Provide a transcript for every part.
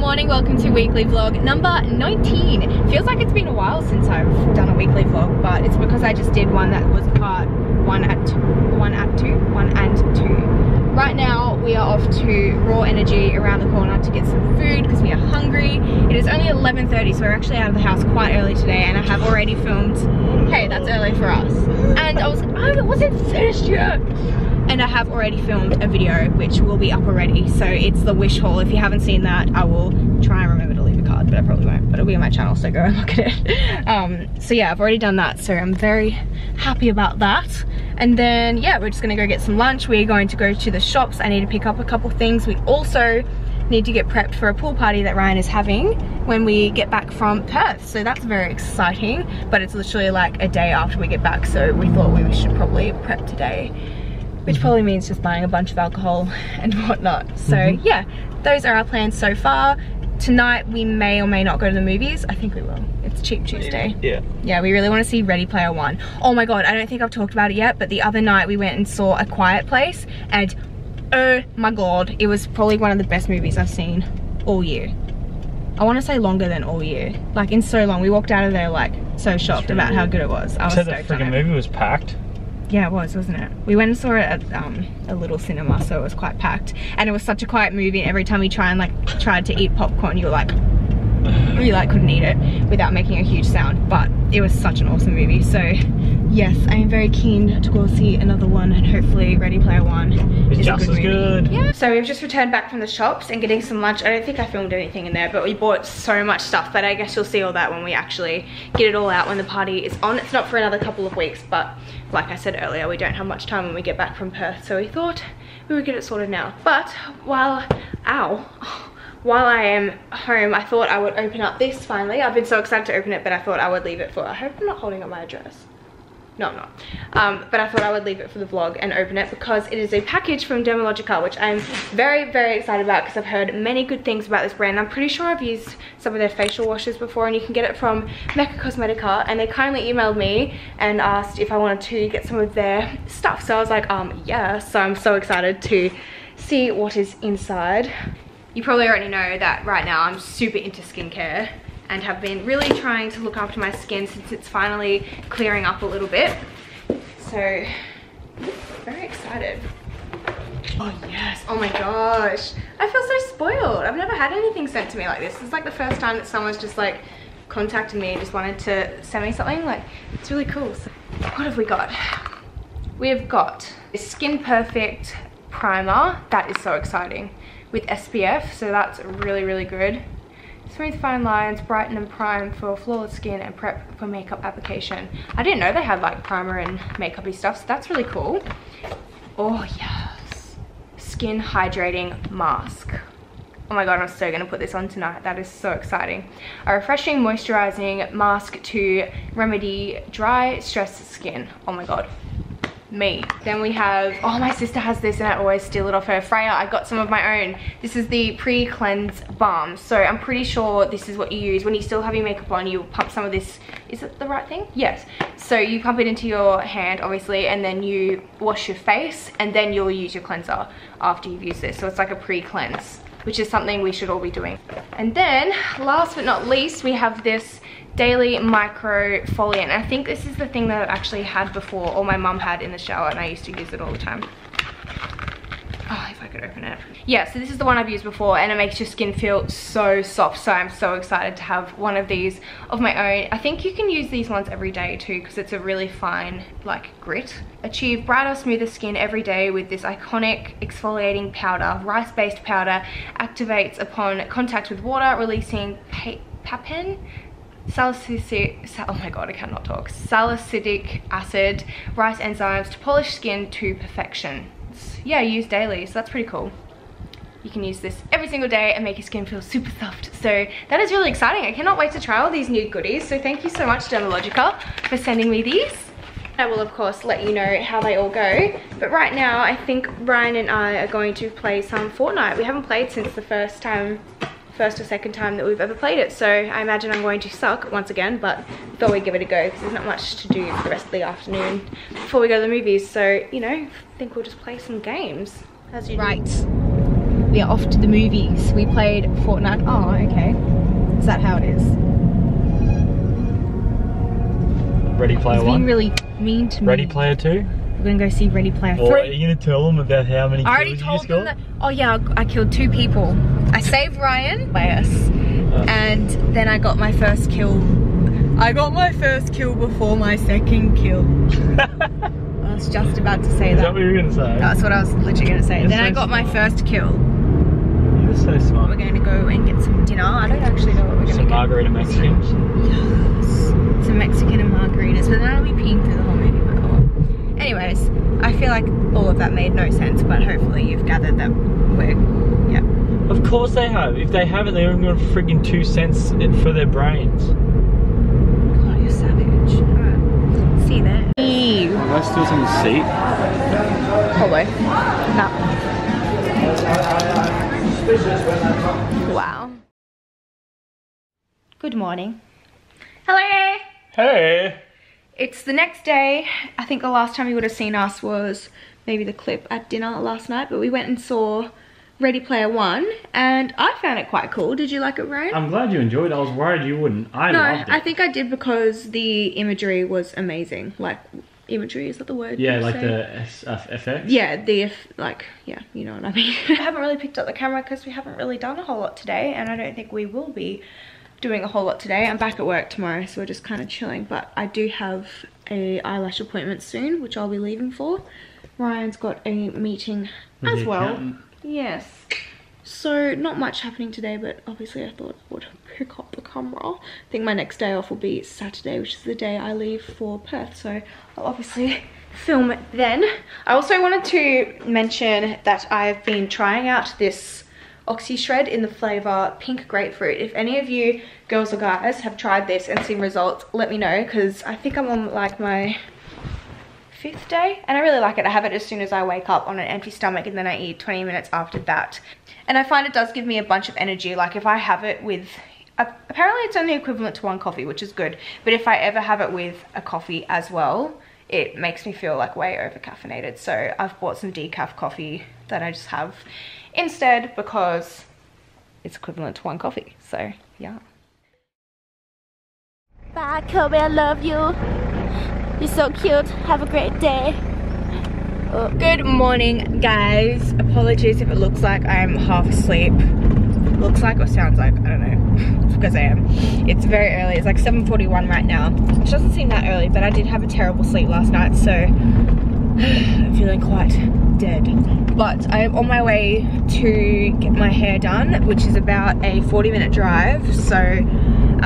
morning, welcome to weekly vlog number 19. Feels like it's been a while since I've done a weekly vlog, but it's because I just did one that was part one and two. Right now we are off to Raw Energy around the corner to get some food because we are hungry. It is only 11:30, so we're actually out of the house quite early today, and I have already filmed. Hey, that's early for us. And I was like, oh, it wasn't finished yet. And I have already filmed a video which will be up already, so it's the wish haul. If you haven't seen that, I will try and remember to leave a card, but I probably won't, but it'll be on my channel, so go and look at it. So yeah, I've already done that, so I'm very happy about that. And then yeah, we're just gonna go get some lunch. We're going to go to the shops. I need to pick up a couple things. We also need to get prepped for a pool party that Ryan is having when we get back from Perth, so that's very exciting, but it's literally like a day after we get back, so we thought we should probably prep today, which probably means just buying a bunch of alcohol and whatnot. So yeah, those are our plans so far. Tonight we may or may not go to the movies. I think we will. It's Cheap Tuesday. Yeah. Yeah, we really want to see Ready Player One. Oh my god, I don't think I've talked about it yet, but the other night we went and saw A Quiet Place, and oh my god, it was probably one of the best movies I've seen all year. I want to say longer than all year. Like, in so long. We walked out of there like so shocked about how good it was. I was so stoked. The freaking movie was packed. Yeah, it was, wasn't it? We went and saw it at a little cinema, so it was quite packed. And it was such a quiet movie, and every time we tried to eat popcorn, you were like, you like couldn't eat it without making a huge sound. But it was such an awesome movie. So yes, I am very keen to go see another one, and hopefully Ready Player One is just as good. Yeah. So we've just returned back from the shops and getting some lunch. I don't think I filmed anything in there, but we bought so much stuff that I guess you'll see all that when we actually get it all out when the party is on. It's not for another couple of weeks, but like I said earlier, we don't have much time when we get back from Perth, so we thought we would get it sorted now. But while I am home, I thought I would open up this finally. I've been so excited to open it, but I thought I would leave it for, I hope I'm not holding up my address. No, I'm not. But I thought I would leave it for the vlog and open it because it is a package from Dermalogica, which I'm very, very excited about because I've heard many good things about this brand. I'm pretty sure I've used some of their facial washes before, and you can get it from Mecca Cosmetica, and they kindly emailed me and asked if I wanted to get some of their stuff. So I was like, yeah. So I'm so excited to see what is inside. You probably already know that right now I'm super into skincare, and have been really trying to look after my skin since it's finally clearing up a little bit. So, very excited. Oh yes, oh my gosh. I feel so spoiled. I've never had anything sent to me like this. It's like the first time that someone's just like contacted me and just wanted to send me something. Like, it's really cool. So, what have we got? We have got a Skin Perfect Primer. That is so exciting. With SPF, so that's really, really good. Smooth fine lines, brighten and prime for flawless skin and prep for makeup application. I didn't know they had like primer and makeup-y stuff, so that's really cool. Oh yes. Skin hydrating mask. Oh my god, I'm so gonna put this on tonight. That is so exciting. A refreshing moisturizing mask to remedy dry, stressed skin. Oh my god. Me. Then we have, oh, my sister has this and I always steal it off her. Freya, I got some of my own. This is the pre-cleanse balm, so I'm pretty sure this is what you use when you still have your makeup on. You pump some of this, is it the right thing? Yes, so you pump it into your hand obviously, and then you wash your face, and then you'll use your cleanser after you've used this. So it's like a pre-cleanse, which is something we should all be doing. And then last but not least, we have this Daily Microfoliant. I think this is the thing that I've actually had before, or my mum had in the shower, and I used to use it all the time. Oh, if I could open it. Yeah, so this is the one I've used before, and it makes your skin feel so soft, so I'm so excited to have one of these of my own. I think you can use these ones every day too, because it's a really fine, like, grit. Achieve brighter, smoother skin every day with this iconic exfoliating powder. Rice-based powder activates upon contact with water, releasing papain? Oh my god, I cannot talk. Salicylic acid, rice enzymes to polish skin to perfection. Yeah, use daily, so that's pretty cool. You can use this every single day and make your skin feel super soft. So that is really exciting. I cannot wait to try all these new goodies. So thank you so much, Dermalogica, for sending me these. I will of course let you know how they all go, but right now I think Ryan and I are going to play some Fortnite. We haven't played since the first or second time that we've ever played it, so I imagine I'm going to suck once again, but I thought we'd give it a go because there's not much to do for the rest of the afternoon before we go to the movies. So, you know, I think we'll just play some games as you do. Right. We are off to the movies. We played Fortnite. Oh, okay. Is that how it is? Ready Player One. It's being really mean to me. Ready Player Two. We're gonna go see Ready Player Three. Are you gonna tell them about how many kills you just got? I already told them that. Oh yeah, I killed 2 people. I saved Ryan by us, and then I got my first kill. I got my first kill before my second kill. I was just about to say that. Is that what you were gonna say? That's what I was literally gonna say. Then I got my first kill. You're so smart. We're going to go and get some dinner. I don't actually know what we're going to get. Some margarita Mexicans. Yes. Some Mexican and margaritas. But then I'll be peeing through the whole movie. Anyways, I feel like all of that made no sense, but hopefully you've gathered that we're, yeah. Of course they have. If they haven't, they haven't got friggin' 2 cents for their brains. God, you're savage. Alright. See you there. Ew. Am I still on the seat? Probably. No. Wow. Good morning. Hello. Hey. It's the next day. I think the last time you would have seen us was maybe the clip at dinner last night, but we went and saw Ready Player One and I found it quite cool. Did you like it, Ryan? I'm glad you enjoyed it. I was worried you wouldn't. I loved it. I think I did because the imagery was amazing. Like, imagery, is that the word? Yeah, like the effects. Yeah, yeah, you know what I mean. I haven't really picked up the camera because we haven't really done a whole lot today, and I don't think we will be doing a whole lot today. I'm back at work tomorrow, so we're just kind of chilling, but I do have an eyelash appointment soon, which I'll be leaving for. Ryan's got a meeting as well. Yes. So, not much happening today, but obviously I thought I would pick up the camera. I think my next day off will be Saturday, which is the day I leave for Perth, so I'll obviously film it then. I also wanted to mention that I've been trying out this OxyShred in the flavour Pink Grapefruit. If any of you girls or guys have tried this and seen results, let me know, because I think I'm on like my 5th day, and I really like it. I have it as soon as I wake up on an empty stomach, and then I eat 20 minutes after that. And I find it does give me a bunch of energy. Like if I have it with, apparently it's only equivalent to 1 coffee, which is good. But if I ever have it with a coffee as well, it makes me feel like way over caffeinated. So I've bought some decaf coffee that I just have instead because it's equivalent to 1 coffee. So yeah. Bye, Kobe, I love you. You're so cute. Have a great day. Oh. Good morning, guys. Apologies if it looks like I'm half asleep. Looks like or sounds like, I don't know, because I am. It's very early. It's like 7:41 right now, which doesn't seem that early, but I did have a terrible sleep last night, so I'm feeling quite dead. But I am on my way to get my hair done, which is about a 40-minute drive, so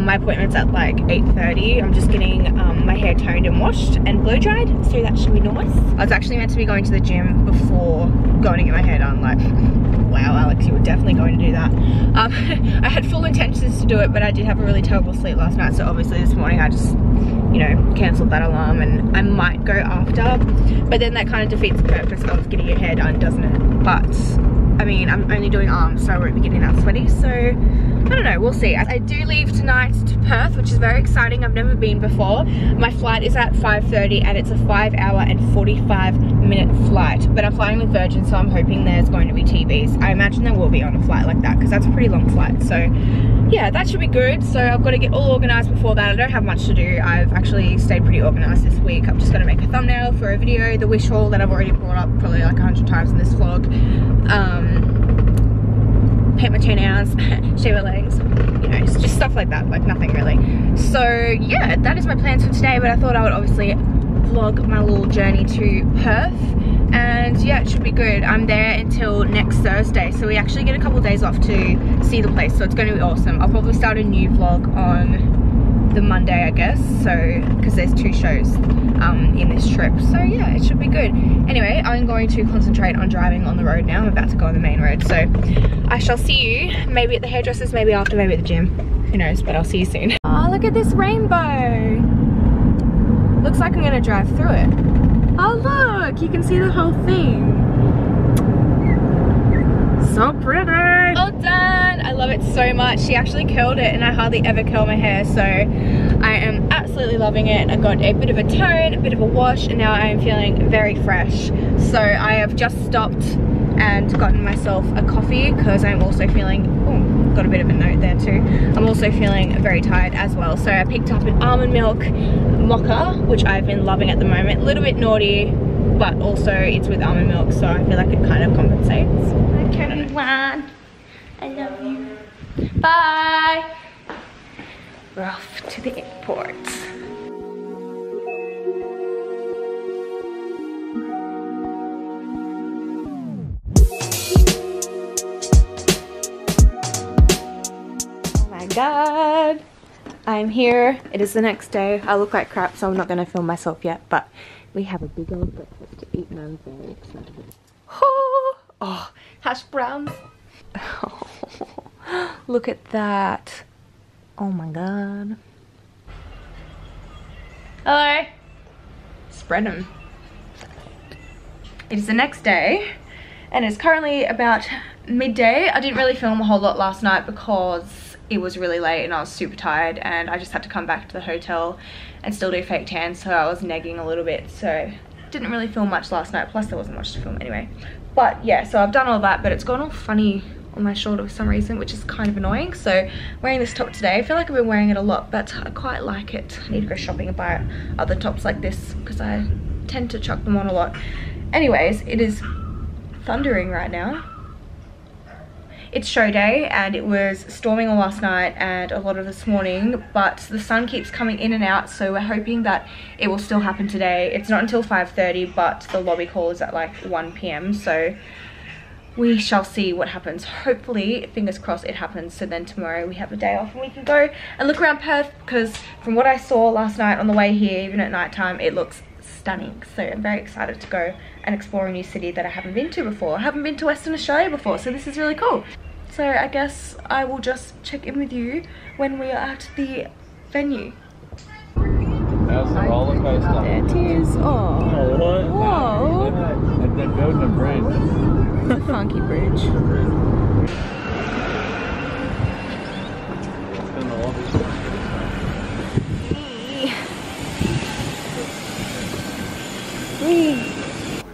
my appointment's at like 8:30. I'm just getting my hair toned and washed and blow dried, so that should be nice. I was actually meant to be going to the gym before going to get my hair done. Like, wow, Alex, you were definitely going to do that. I had full intentions to do it, but I did have a really terrible sleep last night, so obviously this morning I just, you know, cancelled that alarm, and I might go after, but then that kind of defeats the purpose of getting your hair done, doesn't it? But I mean, I'm only doing arms, so I won't be getting that sweaty, so I don't know, we'll see. I do leave tonight to Perth, which is very exciting. I've never been before. My flight is at 5:30 and it's a 5-hour and 45-minute flight, but I'm flying with Virgin, so I'm hoping there's going to be TVs. I imagine there will be on a flight like that, because that's a pretty long flight, so yeah, that should be good. So I've got to get all organised before that. I don't have much to do. I've actually stayed pretty organised this week. I'm just going to make a thumbnail for a video, the wish haul that I've already brought up probably like 100 times in this vlog. Paint my toenails, shave my legs, you know, just stuff like that, like nothing really. So yeah, that is my plans for today, but I thought I would obviously vlog my little journey to Perth, and yeah, it should be good. I'm there until next Thursday, so we actually get a couple of days off to see the place, so it's going to be awesome. I'll probably start a new vlog on the Monday, I guess, so, because there's 2 shows in this trip, so yeah, it should be good. Anyway, I'm going to concentrate on driving on the road now. I'm about to go on the main road, so I shall see you maybe at the hairdresser's, maybe after, maybe at the gym, who knows, but I'll see you soon. Oh, look at this rainbow. Looks like I'm gonna drive through it. Oh look, you can see the whole thing. So pretty. Well done. I love it so much. She actually curled it, and I hardly ever curl my hair, so I am absolutely loving it. I got a bit of a tone, a bit of a wash, and now I am feeling very fresh. So I have just stopped and gotten myself a coffee because I'm also feeling, oh, got a bit of a note there too. I'm also feeling very tired as well. So I picked up an almond milk mocha, which I've been loving at the moment. A little bit naughty, but also it's with almond milk, so I feel like it kind of compensates. Okay, everyone. I love you. Bye. We're off to the airport. Oh my god. I'm here. It is the next day. I look like crap, so I'm not going to film myself yet, but we have a big old breakfast to eat and I'm very excited. Oh, oh, hash browns. Oh, look at that. Oh my god. Hello. Spread them. It is the next day and it's currently about midday. I didn't really film a whole lot last night because it was really late and I was super tired and I just had to come back to the hotel and still do fake tan, so I was nagging a little bit, so didn't really film much last night, plus there wasn't much to film anyway. But yeah, so I've done all that, but it's gone all funny on my shoulder for some reason, which is kind of annoying. So wearing this top today, I feel like I've been wearing it a lot, but I quite like it. I need to go shopping and buy other tops like this because I tend to chuck them on a lot. Anyways, it is thundering right now. It's show day and it was storming all last night and a lot of this morning, but the sun keeps coming in and out, so we're hoping that it will still happen today. It's not until 5:30, but the lobby call is at like 1 p.m, so we shall see what happens. Hopefully, fingers crossed, it happens, so then tomorrow we have a day off and we can go and look around Perth, because from what I saw last night on the way here, even at night time, it looks stunning. So I'm very excited to go and explore a new city that I haven't been to before. I haven't been to Western Australia before, so this is really cool. So I guess I will just check in with you when we are at the venue. How's the roller coaster? There it is. Oh. Whoa. And they're building a bridge. The funky bridge. It's been a lobby. Yeah, I'll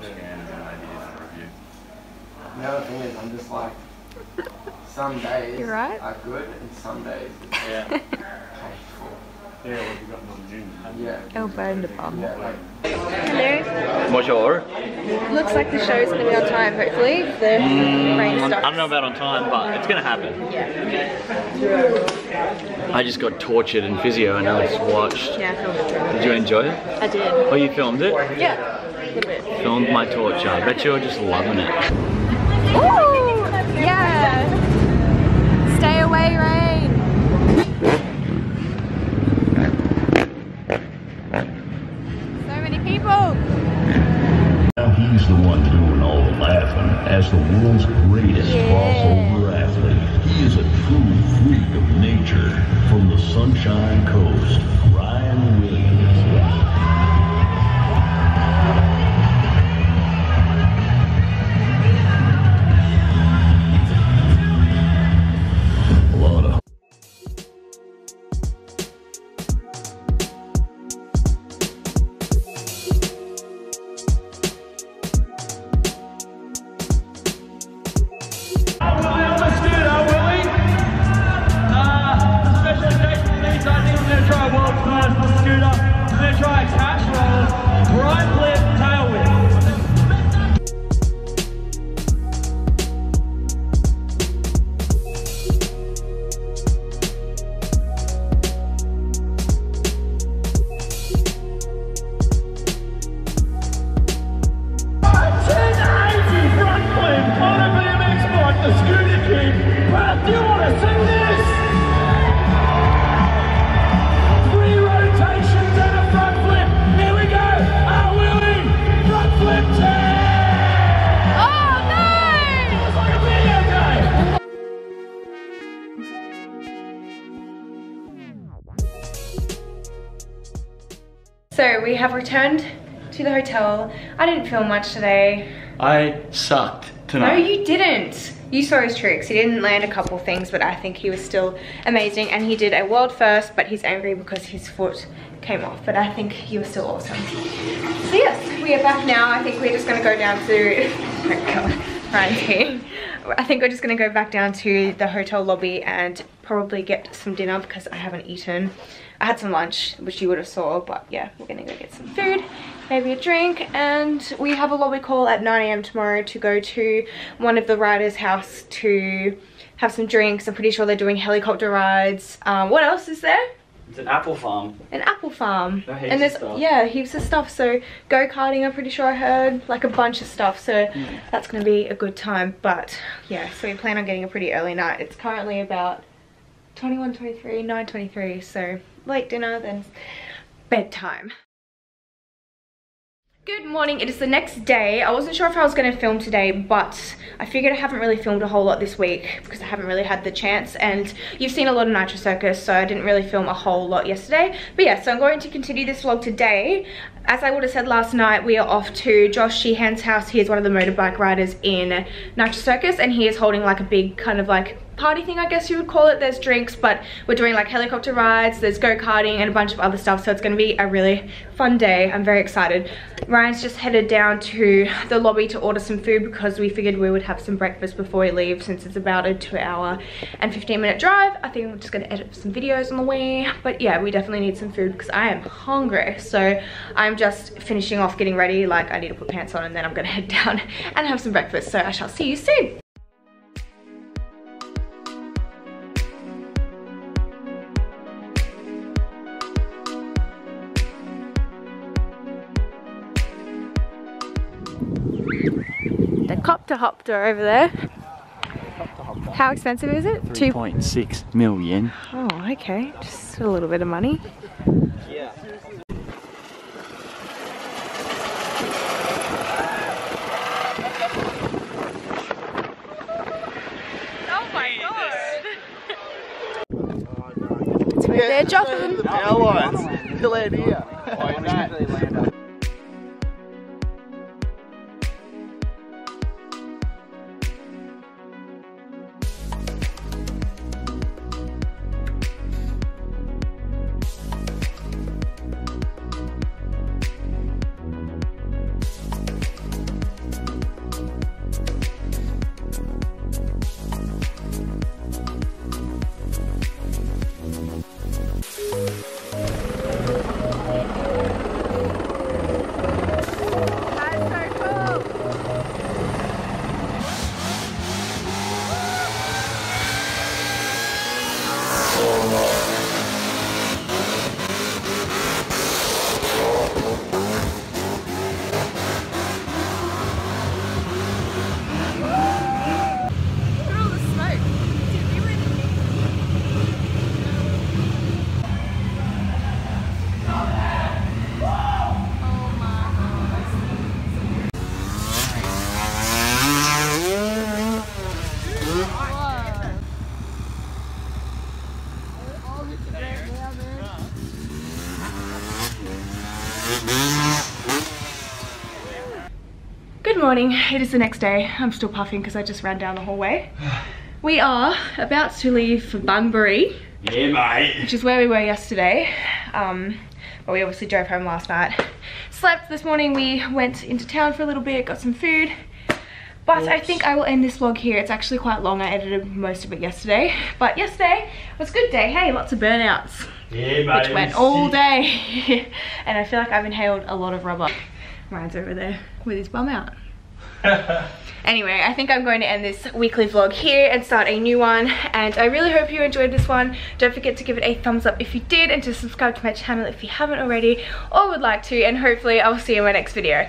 scan and then maybe just review. The other thing is, I'm just like, some days are good and some days are painful. Yeah, what you got in the gym? Yeah. Elbow in the palm. Hello. Bonjour. Looks like the show's going to be on time, hopefully. The rain stops. I don't know about on time, but it's going to happen. Yeah. I just got tortured in physio and I just watched. Yeah, I filmed it. Did you enjoy it? I did. Oh, you filmed it? Yeah, a little bit. Filmed my torture. I bet you're just loving it. Ooh! Yeah! Stay away, rain! He's the one doing all the laughing as the world's greatest crossover athlete. He is a true freak of nature from the Sunshine Coast, Ryan Williams. So we have returned to the hotel. I didn't film much today. I sucked tonight. No, you didn't. you saw his tricks. He didn't land a couple things, but I think he was still amazing, and he did a world first, but he's angry because his foot came off, but I think he was still awesome. So yes, we are back now. I think we're just going to go down to I think we're just going to go back down to the hotel lobby and probably get some dinner because I haven't eaten. I had some lunch, which you would have saw, but yeah, we're gonna go get some food, maybe a drink, and we have a lobby call at 9 a.m. tomorrow to go to one of the riders' house to have some drinks. I'm pretty sure they're doing helicopter rides. What else is there? It's an apple farm. An apple farm. There are heaps and there's of stuff. Yeah, heaps of stuff. So go-karting, I'm pretty sure I heard, like a bunch of stuff. So that's gonna be a good time. But yeah, so we plan on getting a pretty early night. It's currently about 9:23, so late dinner, then bedtime. Good morning, it is the next day. I wasn't sure if I was going to film today, but I figured I haven't really filmed a whole lot this week because I haven't really had the chance, and you've seen a lot of Nitro Circus, so I didn't really film a whole lot yesterday. But yeah, so I'm going to continue this vlog today. As I would have said last night, we are off to Josh Sheehan's house. He is one of the motorbike riders in Nitro Circus, and he is holding like a big kind of like party thing, I guess you would call it. There's drinks, but we're doing like helicopter rides, there's go-karting and a bunch of other stuff, so it's gonna be a really fun day. I'm very excited. Ryan's just headed down to the lobby to order some food because we figured we would have some breakfast before we leave, since it's about a 2-hour and 15-minute drive. I think I'm just gonna edit some videos on the way, but yeah, we definitely need some food because I am hungry. So I'm just finishing off getting ready, like I need to put pants on, and then I'm gonna head down and have some breakfast. So I shall see you soon. Copter-hopter over there. Copter-hopter. How expensive is it? 2.6 million. Oh, okay. Just a little bit of money. Yeah. Oh my God. It's right there, Jotham. The power lines. You land here. Oh, you really land up. Morning. It is the next day. I'm still puffing because I just ran down the hallway. We are about to leave for Bunbury. Yeah, mate. Which is where we were yesterday. But we obviously drove home last night. Slept this morning. We went into town for a little bit, got some food. But oops. I think I will end this vlog here. It's actually quite long. I edited most of it yesterday. But yesterday was a good day. Hey, lots of burnouts. Yeah, mate. Which went all day. And I feel like I've inhaled a lot of rubber. Ryan's over there with his bum out. Anyway, I think I'm going to end this weekly vlog here and start a new one, and I really hope you enjoyed this one. Don't forget to give it a thumbs up if you did, and to subscribe to my channel if you haven't already or would like to, and hopefully I'll see you in my next video.